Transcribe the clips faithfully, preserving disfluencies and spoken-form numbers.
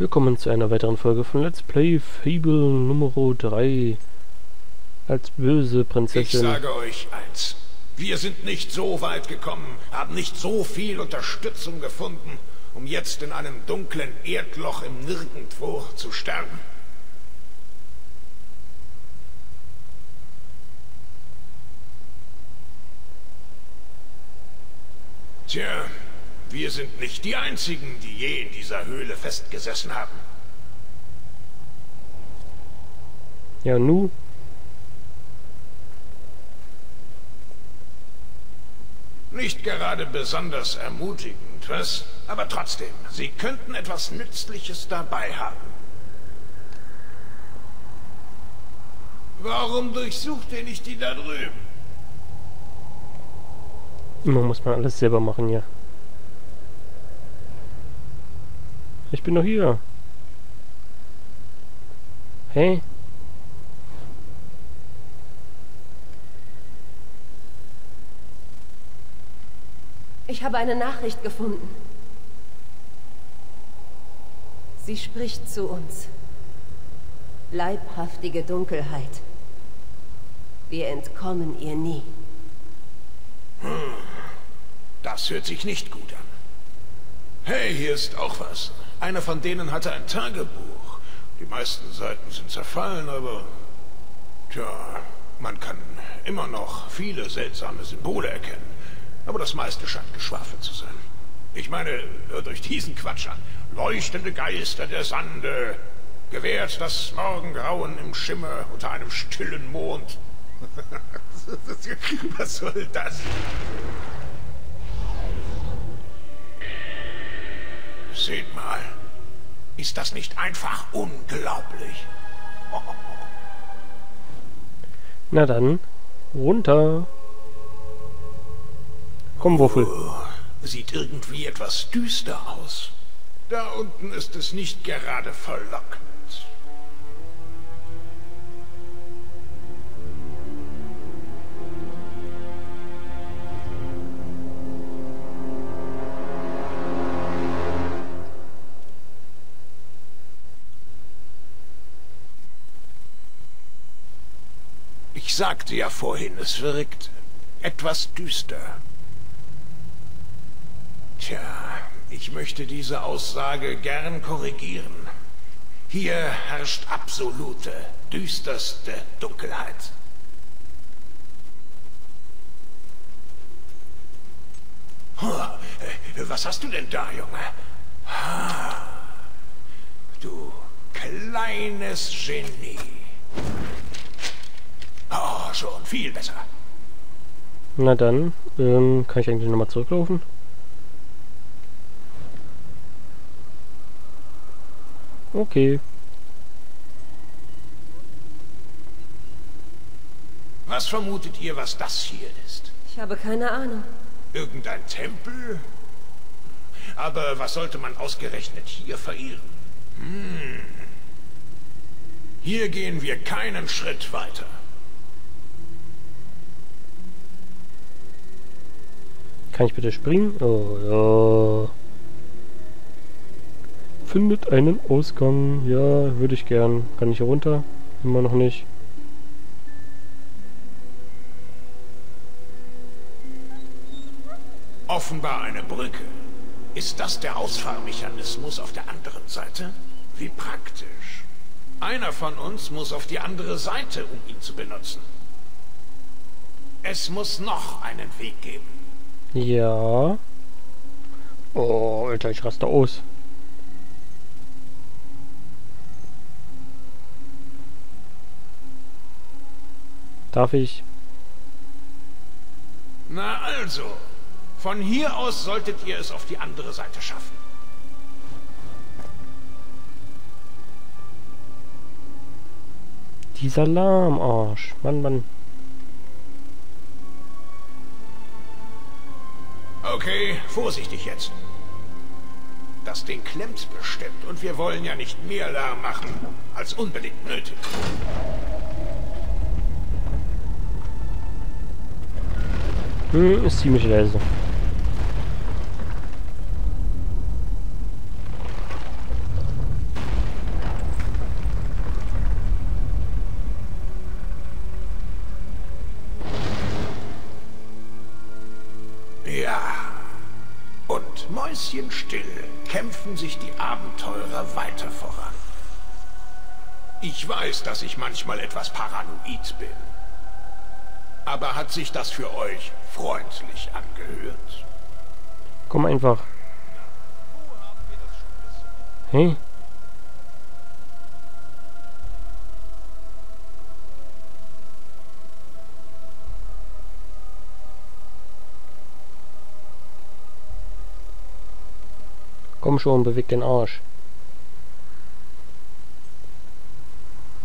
Willkommen zu einer weiteren Folge von Let's Play Fable Nummer drei. Als böse Prinzessin. Ich sage euch eins. Wir sind nicht so weit gekommen, haben nicht so viel Unterstützung gefunden, um jetzt in einem dunklen Erdloch im Nirgendwo zu sterben. Tja, wir sind nicht die Einzigen, die je in dieser Höhle festgesessen haben. Ja, nu? Nicht gerade besonders ermutigend, was? Aber trotzdem, Sie könnten etwas Nützliches dabei haben. Warum durchsucht ihr nicht die da drüben? Immer muss man alles selber machen, ja. Ich bin doch hier. Hey? Ich habe eine Nachricht gefunden. Sie spricht zu uns. Leibhaftige Dunkelheit. Wir entkommen ihr nie. Hm. Das hört sich nicht gut an. Hey, hier ist auch was. Einer von denen hatte ein Tagebuch. Die meisten Seiten sind zerfallen, aber... Tja, man kann immer noch viele seltsame Symbole erkennen. Aber das meiste scheint Geschwafel zu sein. Ich meine, hört euch diesen Quatsch an. Leuchtende Geister der Sande. Gewährt das Morgengrauen im Schimmer unter einem stillen Mond. Was soll das? Seht mal. Ist das nicht einfach unglaublich? Oh. Na dann, runter. Komm, Wuffel. Oh, sieht irgendwie etwas düster aus. Da unten ist es nicht gerade verlockend. Ich sagte ja vorhin, es wirkt etwas düster. Tja, ich möchte diese Aussage gern korrigieren. Hier herrscht absolute, düsterste Dunkelheit. Oh, was hast du denn da, Junge? Du kleines Genie. Oh, schon viel besser. Na dann, ähm, kann ich eigentlich nochmal zurücklaufen? Okay. Was vermutet ihr, was das hier ist? Ich habe keine Ahnung. Irgendein Tempel? Aber was sollte man ausgerechnet hier verirren? Hm. Hier gehen wir keinen Schritt weiter. Kann ich bitte springen? Oh, ja. Findet einen Ausgang. Ja, würde ich gern. Kann ich hier runter? Immer noch nicht. Offenbar eine Brücke. Ist das der Ausfahrmechanismus auf der anderen Seite? Wie praktisch. Einer von uns muss auf die andere Seite, um ihn zu benutzen. Es muss noch einen Weg geben. Ja. Oh, Alter, ich raste aus. Darf ich? Na also, von hier aus solltet ihr es auf die andere Seite schaffen. Dieser Lahmarsch, Mann, Mann. Okay, vorsichtig jetzt. Das Ding klemmt bestimmt und wir wollen ja nicht mehr Lärm machen, als unbedingt nötig. Hm, ist ziemlich leise. mäuschenstill kämpfen sich die Abenteurer weiter voran. Ich weiß, dass ich manchmal etwas paranoid bin. Aber hat sich das für euch freundlich angehört? Komm einfach. Hey? Komm schon, beweg den Arsch.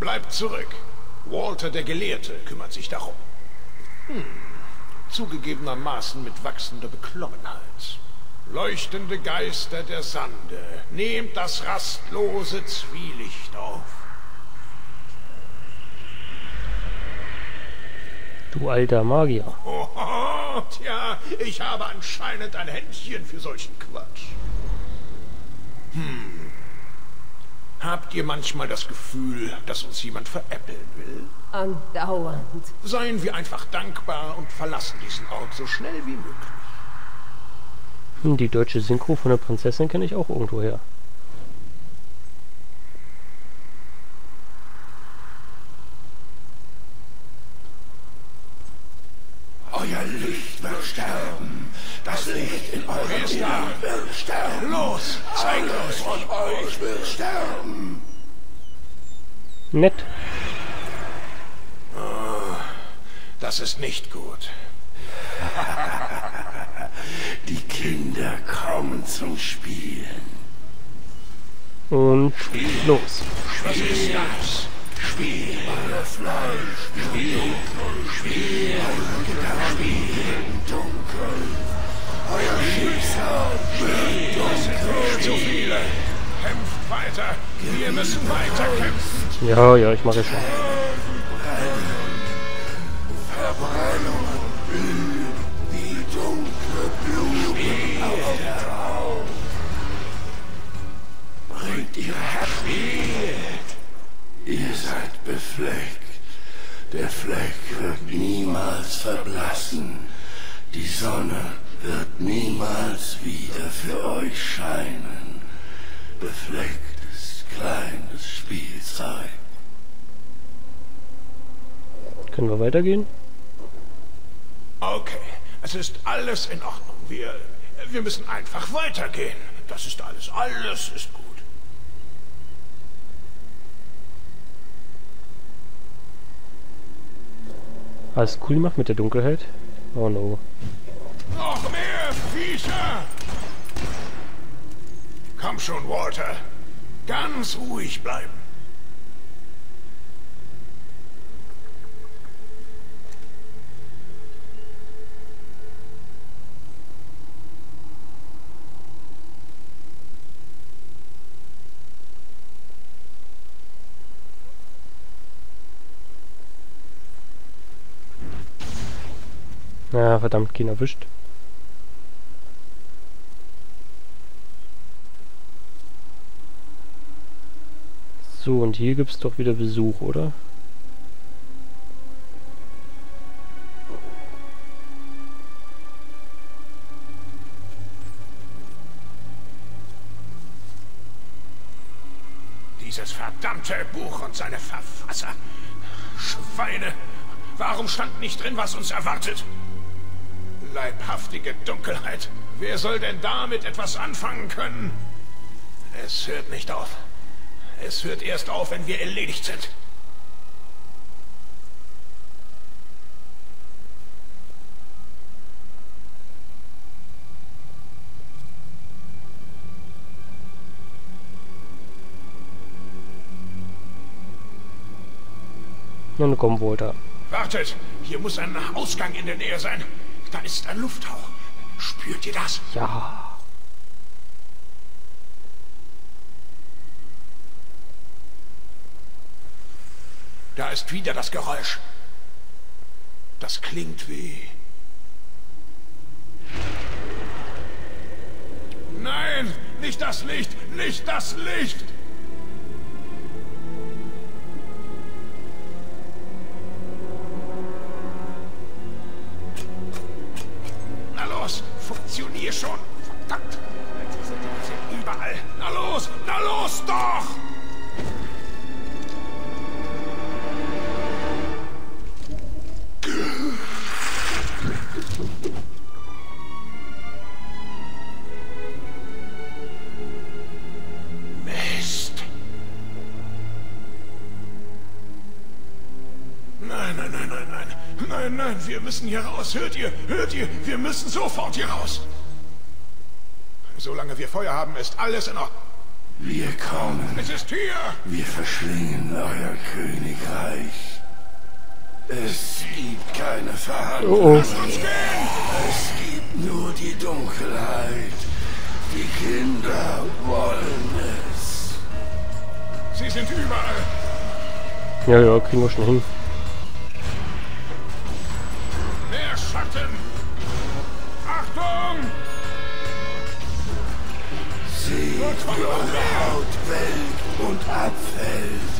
Bleibt zurück. Walter, der Gelehrte, kümmert sich darum. Hm. Zugegebenermaßen mit wachsender Beklommenheit. Leuchtende Geister der Sande, nehmt das rastlose Zwielicht auf. Du alter Magier. Oho, tja, ich habe anscheinend ein Händchen für solchen Quatsch. Hm. Habt ihr manchmal das Gefühl, dass uns jemand veräppeln will? Andauernd. Seien wir einfach dankbar und verlassen diesen Ort so schnell wie möglich. Hm, die deutsche Synchro von der Prinzessin kenne ich auch irgendwo her. Euer Licht wird sterben. Das Licht in eurem Innern wird sterben. Los, zeigt uns von euch wird sterben. Nett. Oh, das ist nicht gut. Die Kinder kommen zum Spielen. Und Spiel. Los. Was ist das? Spiel, Fleisch, Spiel, Spiel, Spiel im Dunkeln. Euer Schicksal wird dunkel. So viele. Kämpft weiter. Wir müssen weiter kämpfen. Ja, ja, ich mache es schon. Verbrennung blüht wie dunkle Blumen auf der Traum. Bringt ihr Herz. Ihr seid befleckt. Der Fleck wird niemals verblassen. Die Sonne wird niemals wieder für euch scheinen. Beflecktes, kleines Spielzeug. Können wir weitergehen? Okay, es ist alles in Ordnung. Wir, wir müssen einfach weitergehen. Das ist alles. Alles ist gut. Alles cool gemacht mit der Dunkelheit? Oh no. Noch mehr Viecher! Komm schon, Walter. Ganz ruhig bleiben. Ja, verdammt, keinen erwischt. So, und hier gibt's doch wieder Besuch, oder? Dieses verdammte Buch und seine Verfasser. Schweine! Warum stand nicht drin, was uns erwartet? Leibhaftige Dunkelheit. Wer soll denn damit etwas anfangen können? Es hört nicht auf. Es hört erst auf, wenn wir erledigt sind. Nun komm, Walter. Wartet! Hier muss ein Ausgang in der Nähe sein. Da ist ein Lufthauch. Spürt ihr das? Ja. Da ist wieder das Geräusch. Das klingt wie... Nein! Nicht das Licht! Nicht das Licht! Funktioniert schon. Verdammt. schnell! Na los! Na los doch! Nein, nein, wir müssen hier raus. Hört ihr? Hört ihr? Wir müssen sofort hier raus. Solange wir Feuer haben, ist alles in Ordnung. Wir kommen. Es ist hier. Wir verschlingen euer Königreich. Es gibt keine Verhandlungen. Oh. Lass uns gehen. Es gibt nur die Dunkelheit. Die Kinder wollen es. Sie sind überall. Ja, ja, kriegen wir schon hin. Schatten! Achtung! Seht eure Haut welkt und abfällt.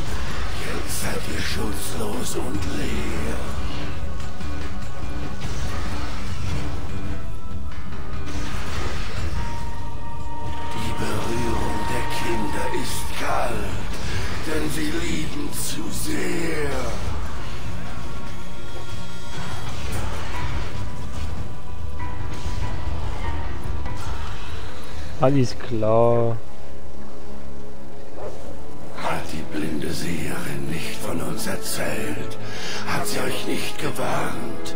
Jetzt seid ihr schutzlos und leer. Die Berührung der Kinder ist kalt, denn sie lieben zu sehr. Alles klar. Hat die blinde Seherin nicht von uns erzählt? Hat sie euch nicht gewarnt?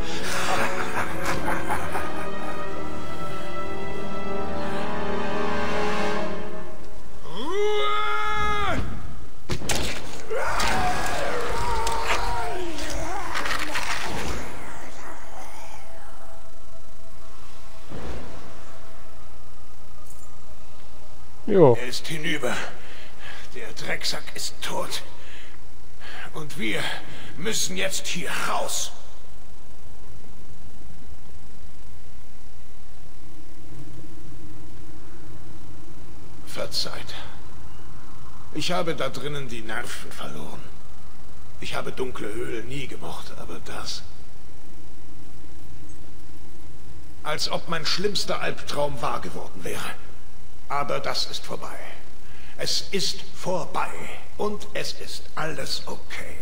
Jo. Er ist hinüber. Der Drecksack ist tot. Und wir müssen jetzt hier raus. Verzeiht. Ich habe da drinnen die Nerven verloren. Ich habe dunkle Höhlen nie gemocht, aber das... Als ob mein schlimmster Albtraum wahr geworden wäre. Aber das ist vorbei. Es ist vorbei. Und es ist alles okay.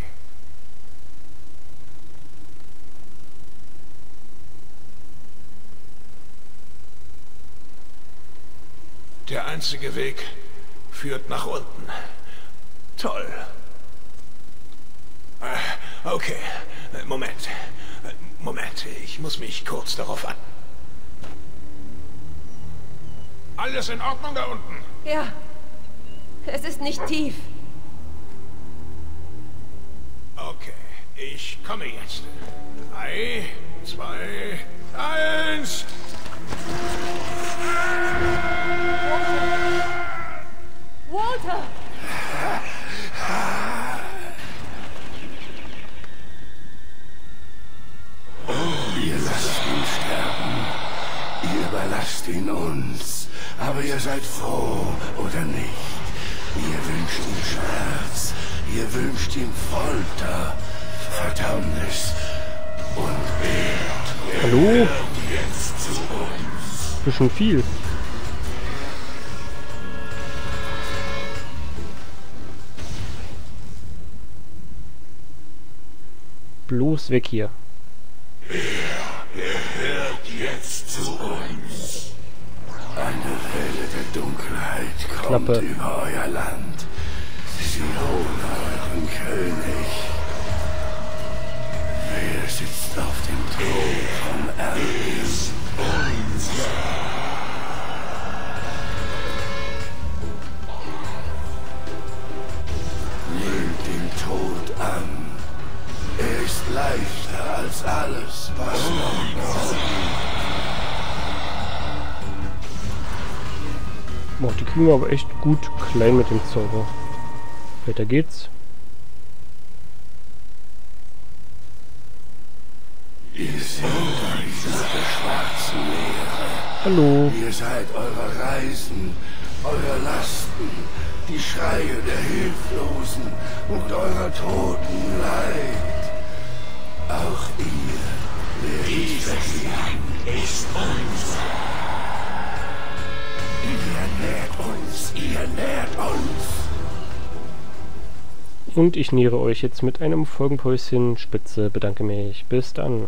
Der einzige Weg führt nach unten. Toll. Äh, okay. Moment. Moment. Ich muss mich kurz darauf an... Alles in Ordnung da unten? Ja. Es ist nicht tief. Okay. Ich komme jetzt. Drei, zwei, eins. Walter! Walter. Oh, ihr lasst ihn sterben. Ihr überlasst ihn uns. Aber ihr seid froh, oder nicht? Ihr wünscht ihm Schmerz, ihr wünscht ihm Folter, Verdammnis und Wert. Hallo? Jetzt zu uns. Das ist schon viel. Bloß weg hier. Er gehört jetzt zu uns. Eine Welle der Dunkelheit kommt Klappe. über euer Land. Sie holen euren König. Wer sitzt auf dem Thron von Erlös? Nehmt den Tod an. Er ist leichter als alles, was noch ist. Boah, die kriegen wir aber echt gut klein mit dem Zauber. Weiter geht's. Ihr seid euch nach der schwarzen Meere. Hallo. Ihr seid eure Reisen, eure Lasten, die Schreie der Hilflosen und eurer Toten leid. Auch ihr, dieses Land ist unser. Ihr nährt uns, ihr nährt uns. Und ich nähere euch jetzt mit einem Folgenpäuschen. Spitze, bedanke mich. Bis dann.